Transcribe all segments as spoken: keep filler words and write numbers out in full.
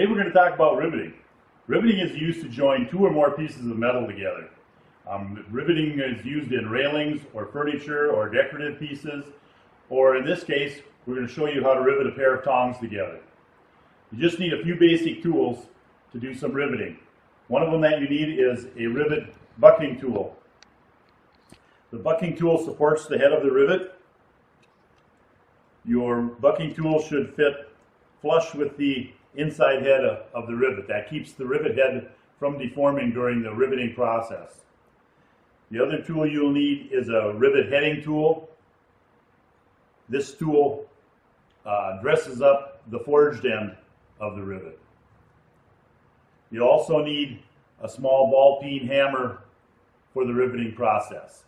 Today we're going to talk about riveting. Riveting is used to join two or more pieces of metal together. Um, riveting is used in railings or furniture or decorative pieces, or in this case we're going to show you how to rivet a pair of tongs together. You just need a few basic tools to do some riveting. One of them that you need is a rivet bucking tool. The bucking tool supports the head of the rivet. Your bucking tool should fit flush with the inside head of the rivet. That keeps the rivet head from deforming during the riveting process. The other tool you'll need is a rivet heading tool. This tool uh, dresses up the forged end of the rivet. You also need a small ball peen hammer for the riveting process.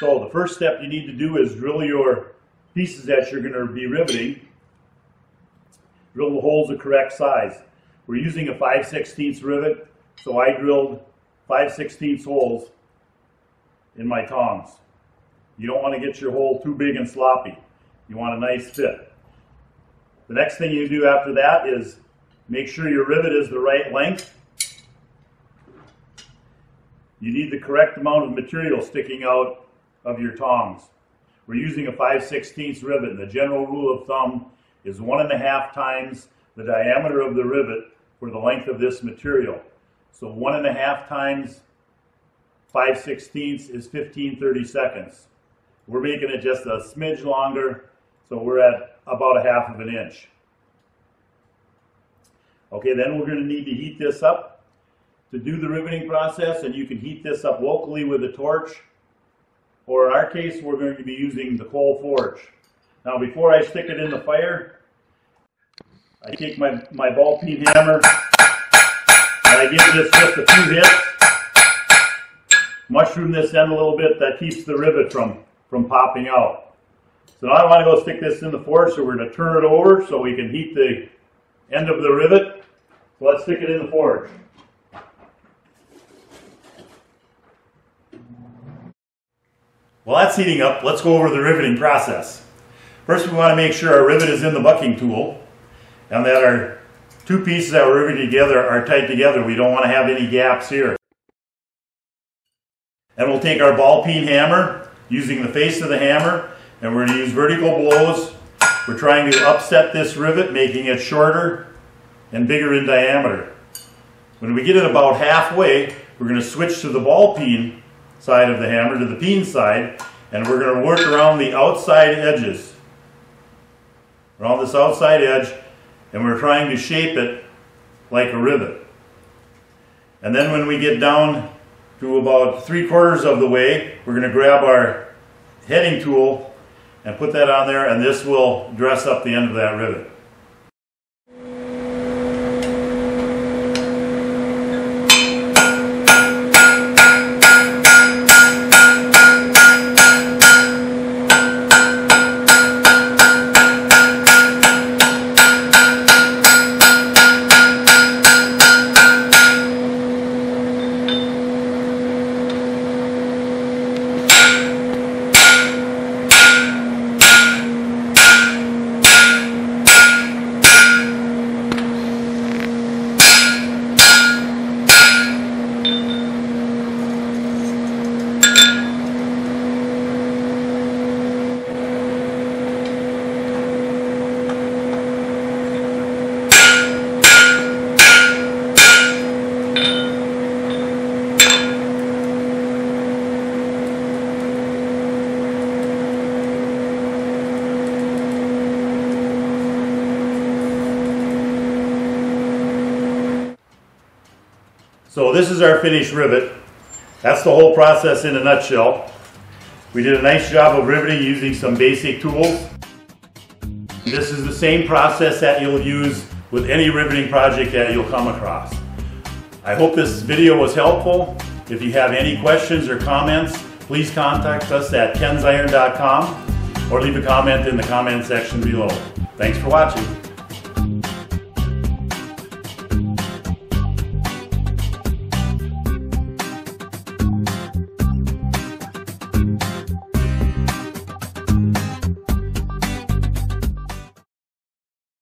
So the first step you need to do is drill your pieces that you're going to be riveting. Drill the holes the correct size. We're using a five sixteenths rivet, so I drilled five sixteenths holes in my tongs. You don't want to get your hole too big and sloppy. You want a nice fit. The next thing you do after that is make sure your rivet is the right length. You need the correct amount of material sticking out of your tongs. We're using a five sixteenths rivet, and the general rule of thumb is one and a half times the diameter of the rivet for the length of this material. So one and a half times five sixteenths is fifteen thirty-seconds. We're making it just a smidge longer, so we're at about a half of an inch. Okay, then we're going to need to heat this up to do the riveting process, and you can heat this up locally with a torch, or in our case we're going to be using the coal forge. Now before I stick it in the fire, I take my, my ball peen hammer and I give this just a few hits. Mushroom this end a little bit. That keeps the rivet from, from popping out. So now I want to go stick this in the forge, so we're going to turn it over so we can heat the end of the rivet. So let's stick it in the forge. Well, that's heating up. Let's go over the riveting process. First, we want to make sure our rivet is in the bucking tool and that our two pieces that we're riveting together are tight together. We don't want to have any gaps here. And we'll take our ball peen hammer, using the face of the hammer, and we're going to use vertical blows. We're trying to upset this rivet, making it shorter and bigger in diameter. When we get it about halfway, we're going to switch to the ball peen side of the hammer, to the peen side, and we're going to work around the outside edges, around this outside edge, and we're trying to shape it like a rivet. And then when we get down to about three quarters of the way, we're going to grab our heading tool and put that on there, and this will dress up the end of that rivet. So this is our finished rivet. That's the whole process in a nutshell. We did a nice job of riveting using some basic tools. This is the same process that you'll use with any riveting project that you'll come across. I hope this video was helpful. If you have any questions or comments, please contact us at kensiron dot com or leave a comment in the comment section below. Thanks for watching.